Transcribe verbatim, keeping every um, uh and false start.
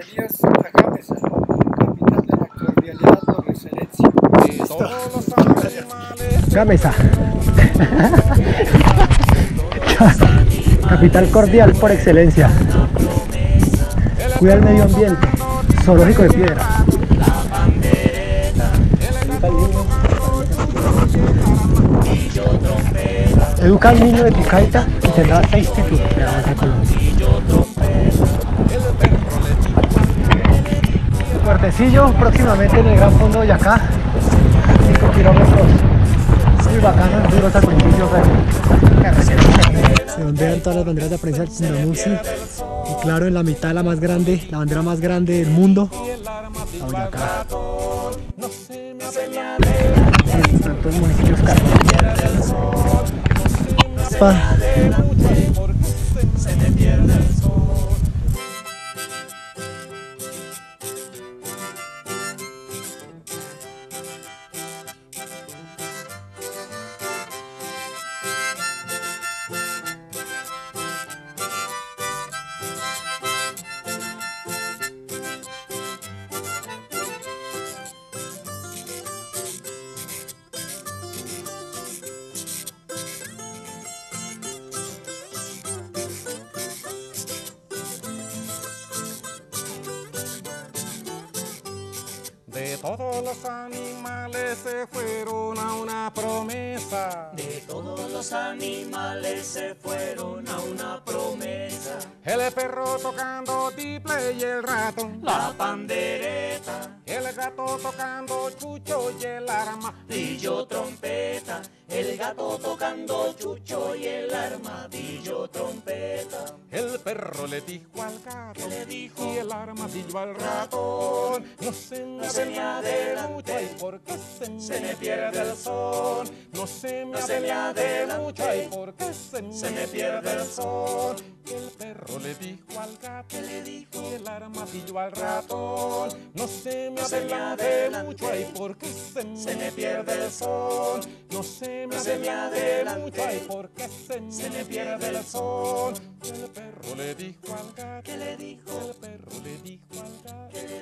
Bienvenidos a Gámeza, capital de la cordialidad por excelencia. Eh, todos los animales... Gámeza. Capital cordial por excelencia. Cuida el medio ambiente. Zoológico de piedra. Educa al niño de Picaeta y tendrá seis títulos de la banca de Colombia. Tecillo, próximamente en el gran fondo de Boyacá, cinco kilómetros. Muy bacano, muy duro sacrificio, pero... Se ondean todas las banderas de prensa chinamusi. Y claro, en la mitad la más grande, la bandera más grande del mundo, la Boyacá. En tantos municipios cargados. Se te pierde el sol. De todos los animales se fueron a una promesa. De todos los animales se fueron a una promesa. El perro tocando tiple y el ratón la pandereta. El gato tocando chucho y el arma, dillo trompeta. El gato tocando chucho y el arma, dillo trompeta. El perro le dijo al gato, le dijo, y el armadillo al ratón, no se me, no se me adelante, ay, porque se, se me pierde el sol. No se me, no se me adelante, ay, porque se me, se me pierde el sol. El perro le dijo al gato, le dijo, y el armadillo al ratón, no se me, no se me adelante, ay, porque se me, se me pierde el sol. No se me, no se me adelante, ay, porque se me, se me pierde el sol. El perro le dijo al gato, ¿qué le dijo? El perro le dijo al gato, ¿qué le dijo?